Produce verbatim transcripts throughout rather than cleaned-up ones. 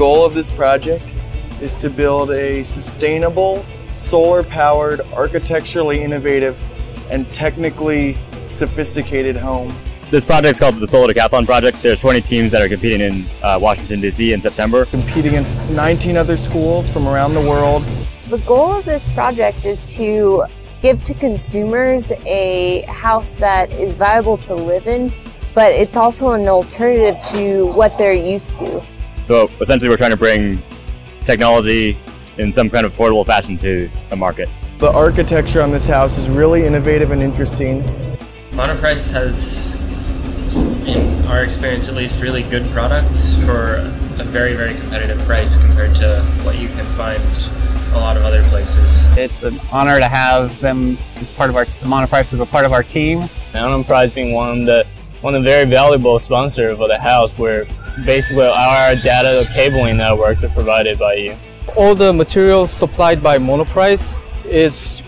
goal of this project is to build a sustainable, solar-powered, architecturally innovative, and technically sophisticated home. This project is called the Solar Decathlon Project. There's twenty teams that are competing in uh, Washington, D C in September. Compete against nineteen other schools from around the world. The goal of this project is to give to consumers a house that is viable to live in, but it's also an alternative to what they're used to. So essentially we're trying to bring technology in some kind of affordable fashion to the market. The architecture on this house is really innovative and interesting. Monoprice has, in our experience at least, really good products for a very, very competitive price compared to what you can find a lot of other places. It's an honor to have them as part of our, Monoprice is a part of our team. Monoprice being one of the, one of the very valuable sponsors for the house, where basically our data cabling networks are provided by you. All the materials supplied by Monoprice is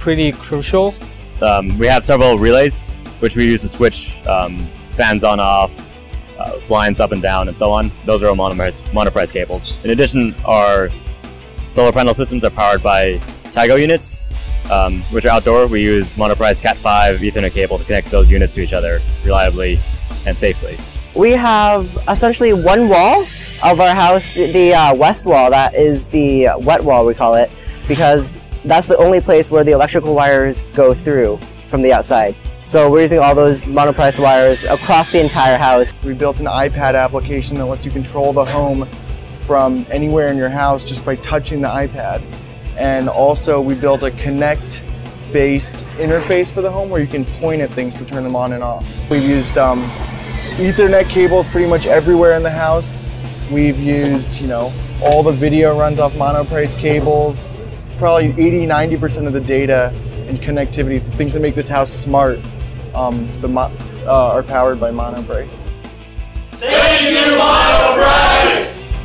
pretty crucial. Um, we have several relays, which we use to switch um, fans on off, uh, blinds up and down, and so on. Those are all Monoprice, Monoprice cables. In addition, our solar panel systems are powered by Tygo units, um, which are outdoor. We use Monoprice cat five Ethernet cable to connect those units to each other reliably and safely. We have essentially one wall of our house, the, the uh, west wall, that is the wet wall, we call it, because that's the only place where the electrical wires go through from the outside. So we're using all those Monoprice wires across the entire house. We built an iPad application that lets you control the home from anywhere in your house just by touching the iPad. And also we built a Connect-based interface for the home where you can point at things to turn them on and off. We've used um, Ethernet cables pretty much everywhere in the house. We've used, you know, all the video runs off Monoprice cables. Probably eighty, ninety percent of the data and connectivity, things that make this house smart, um, the mo uh, are powered by Monoprice. Thank you, Monoprice!